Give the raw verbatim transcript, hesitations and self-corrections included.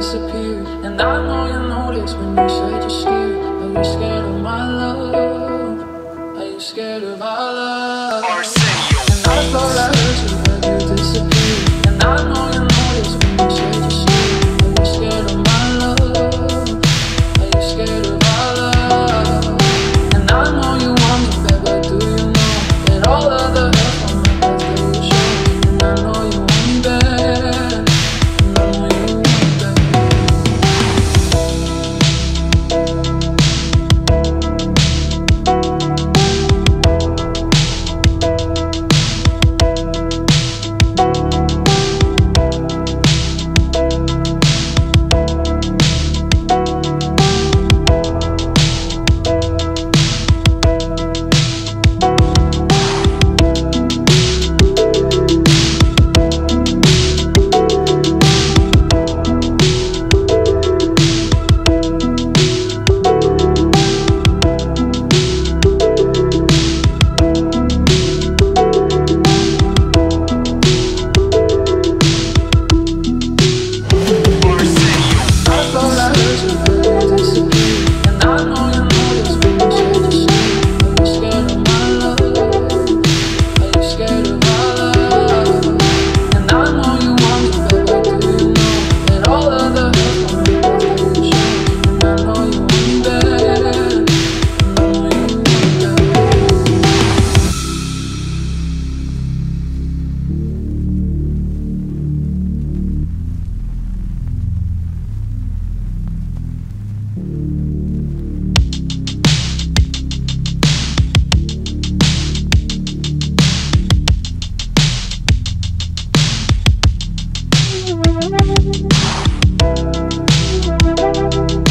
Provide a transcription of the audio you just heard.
disappears. And I know you notice when you said you're scared. Are you scared of my love? Are you scared of my love? Arsenio. And I thought I heard you when you disappeared. And I know you notice when you said you're scared. Are you scared of my love? Are you scared of my love? And I know you want me back, but do you know that all of the help on my past that you showed? And I know you want me back. We'll be right back.